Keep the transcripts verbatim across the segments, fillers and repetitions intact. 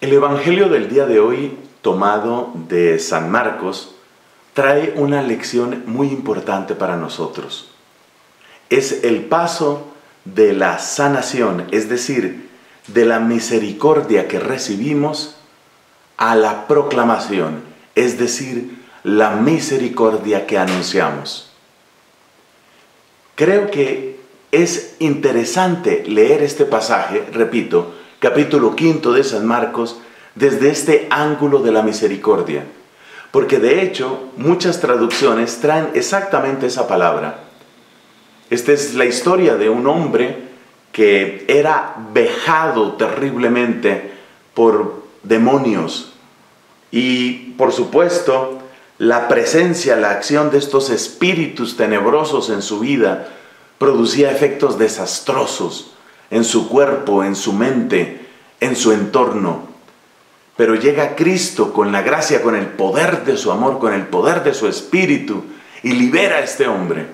El Evangelio del día de hoy, tomado de San Marcos, trae una lección muy importante para nosotros. Es el paso de la sanación, es decir, de la misericordia que recibimos a la proclamación, es decir, la misericordia que anunciamos. Creo que es interesante leer este pasaje, repito, capítulo quinto de San Marcos, desde este ángulo de la misericordia. Porque de hecho, muchas traducciones traen exactamente esa palabra. Esta es la historia de un hombre que era vejado terriblemente por demonios. Y, por supuesto, la presencia, la acción de estos espíritus tenebrosos en su vida producía efectos desastrosos en su cuerpo, en su mente, en su entorno. Pero llega Cristo con la gracia, con el poder de su amor, con el poder de su espíritu, y libera a este hombre.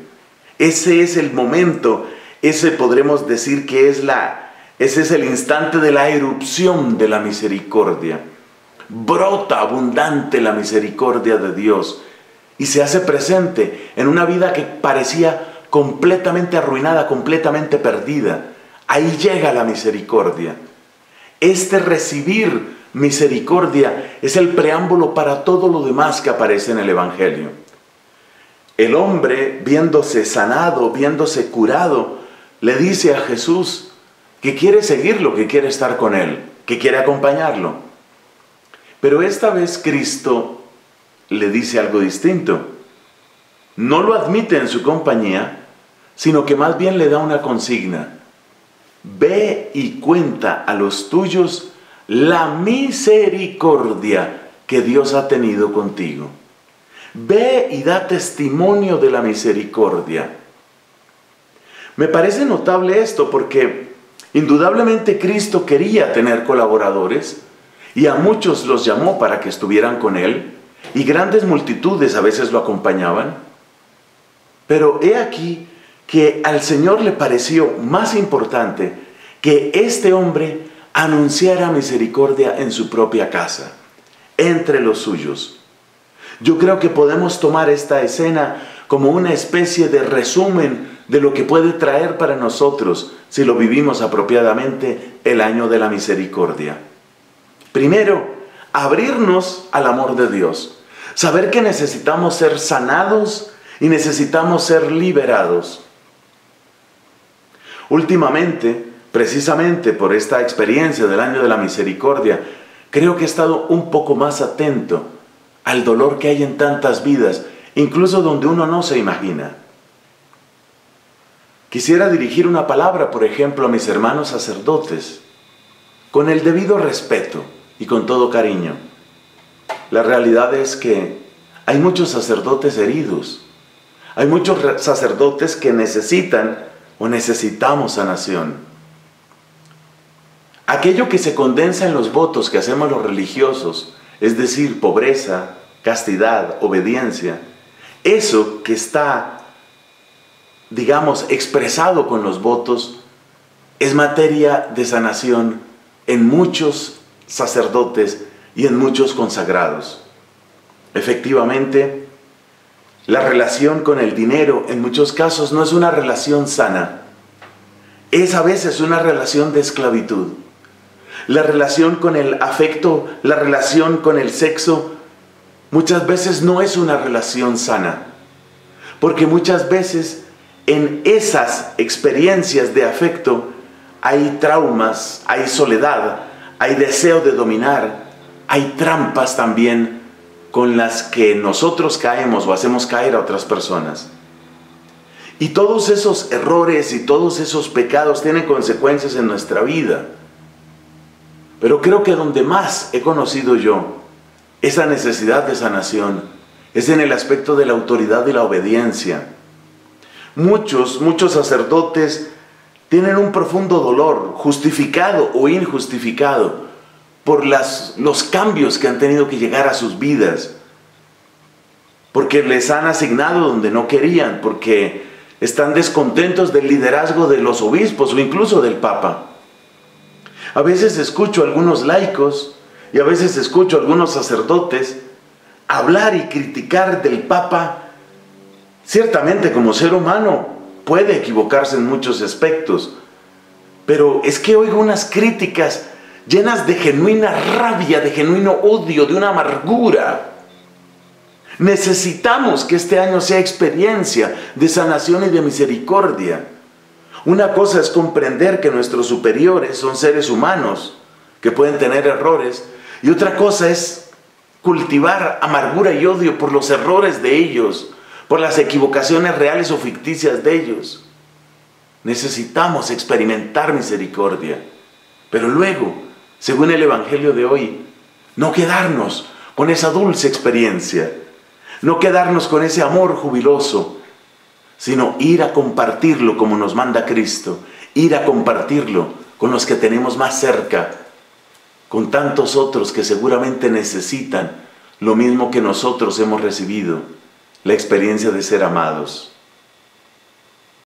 Ese es el momento, ese podremos decir que es la, ese es el instante de la erupción de la misericordia. Brota abundante la misericordia de Dios y se hace presente en una vida que parecía completamente arruinada, completamente perdida. Ahí llega la misericordia. Este recibir misericordia es el preámbulo para todo lo demás que aparece en el Evangelio. El hombre, viéndose sanado, viéndose curado, le dice a Jesús que quiere seguirlo, que quiere estar con él, que quiere acompañarlo. Pero esta vez Cristo le dice algo distinto. No lo admite en su compañía, sino que más bien le da una consigna. Ve y cuenta a los tuyos la misericordia que Dios ha tenido contigo. Ve y da testimonio de la misericordia. Me parece notable esto porque indudablemente Cristo quería tener colaboradores y a muchos los llamó para que estuvieran con Él y grandes multitudes a veces lo acompañaban. Pero he aquí que al Señor le pareció más importante que este hombre anunciara misericordia en su propia casa, entre los suyos. Yo creo que podemos tomar esta escena como una especie de resumen de lo que puede traer para nosotros, si lo vivimos apropiadamente, el año de la misericordia. Primero, abrirnos al amor de Dios, saber que necesitamos ser sanados y necesitamos ser liberados. Últimamente, precisamente por esta experiencia del año de la misericordia, creo que he estado un poco más atento al dolor que hay en tantas vidas, incluso donde uno no se imagina. Quisiera dirigir una palabra, por ejemplo, a mis hermanos sacerdotes, con el debido respeto y con todo cariño. La realidad es que hay muchos sacerdotes heridos, hay muchos sacerdotes que necesitan o necesitamos sanación. Aquello que se condensa en los votos que hacemos los religiosos, es decir, pobreza, castidad, obediencia, eso que está, digamos, expresado con los votos, es materia de sanación en muchos sacerdotes y en muchos consagrados. Efectivamente, la relación con el dinero en muchos casos no es una relación sana. Es a veces una relación de esclavitud. La relación con el afecto, la relación con el sexo, muchas veces no es una relación sana. Porque muchas veces en esas experiencias de afecto hay traumas, hay soledad, hay deseo de dominar, hay trampas también con las que nosotros caemos o hacemos caer a otras personas. Y todos esos errores y todos esos pecados tienen consecuencias en nuestra vida. Pero creo que donde más he conocido yo esa necesidad de sanación es en el aspecto de la autoridad y la obediencia. Muchos, muchos sacerdotes tienen un profundo dolor, justificado o injustificado, por las, los cambios que han tenido que llegar a sus vidas, porque les han asignado donde no querían, porque están descontentos del liderazgo de los obispos o incluso del Papa. A veces escucho a algunos laicos Y a veces escucho a algunos sacerdotes hablar y criticar del Papa. Ciertamente, como ser humano, puede equivocarse en muchos aspectos, pero es que oigo unas críticas llenas de genuina rabia, de genuino odio, de una amargura. Necesitamos que este año sea experiencia de sanación y de misericordia. Una cosa es comprender que nuestros superiores son seres humanos, que pueden tener errores, y otra cosa es cultivar amargura y odio por los errores de ellos, por las equivocaciones reales o ficticias de ellos. Necesitamos experimentar misericordia, pero luego, según el Evangelio de hoy, no quedarnos con esa dulce experiencia, no quedarnos con ese amor jubiloso, sino ir a compartirlo como nos manda Cristo, ir a compartirlo con los que tenemos más cerca, con tantos otros que seguramente necesitan lo mismo que nosotros hemos recibido, la experiencia de ser amados.